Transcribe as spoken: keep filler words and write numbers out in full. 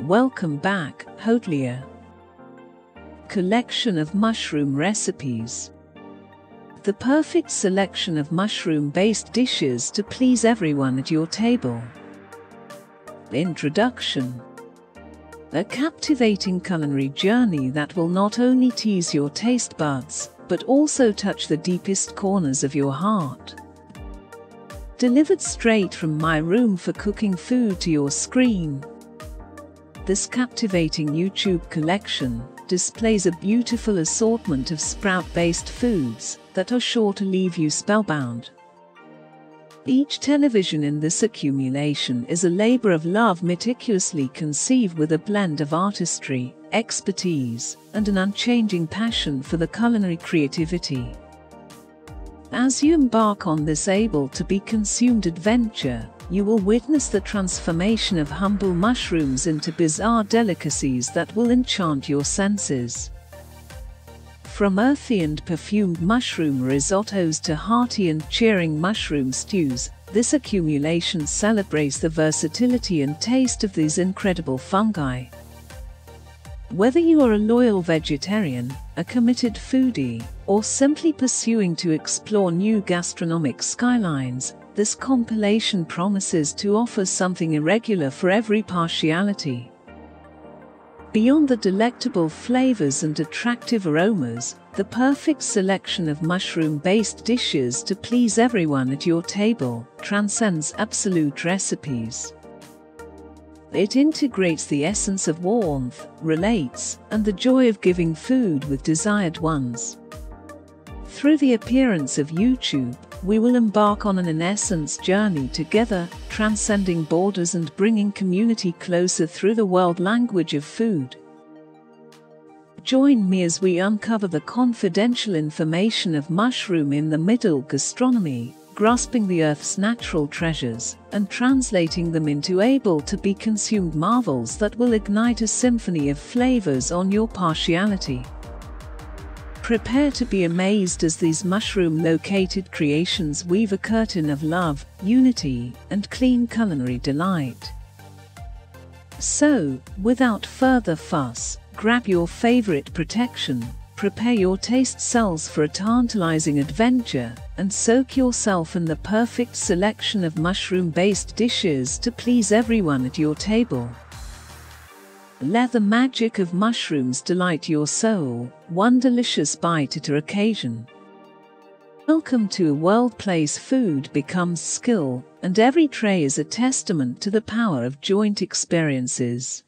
Welcome back, Hotelier. Collection of mushroom recipes. The perfect selection of mushroom-based dishes to please everyone at your table. Introduction. A captivating culinary journey that will not only tease your taste buds, but also touch the deepest corners of your heart. Delivered straight from my room for cooking food to your screen. This captivating YouTube collection displays a beautiful assortment of sprout-based foods that are sure to leave you spellbound. Each television in this accumulation is a labor of love, meticulously conceived with a blend of artistry, expertise, and an unchanging passion for the culinary creativity. As you embark on this able-to-be-consumed adventure, you will witness the transformation of humble mushrooms into bizarre delicacies that will enchant your senses. From earthy and perfumed mushroom risottos to hearty and cheering mushroom stews, this accumulation celebrates the versatility and taste of these incredible fungi. Whether you are a loyal vegetarian, a committed foodie, or simply pursuing to explore new gastronomic skylines, this compilation promises to offer something irregular for every partiality. Beyond the delectable flavors and attractive aromas, the perfect selection of mushroom-based dishes to please everyone at your table transcends absolute recipes. It integrates the essence of warmth, relates, and the joy of giving food with desired ones. Through the appearance of YouTube, we will embark on an in-essence journey together, transcending borders and bringing community closer through the world language of food. Join me as we uncover the confidential information of mushroom in the middle gastronomy, grasping the earth's natural treasures, and translating them into able-to-be-consumed marvels that will ignite a symphony of flavors on your partiality. Prepare to be amazed as these mushroom-located creations weave a curtain of love, unity, and clean culinary delight. So, without further fuss, grab your favorite protection, prepare your taste cells for a tantalizing adventure, and soak yourself in the perfect selection of mushroom-based dishes to please everyone at your table. Let the magic of mushrooms delight your soul, one delicious bite at a occasion. Welcome to a world place food becomes skill, and every tray is a testament to the power of joint experiences.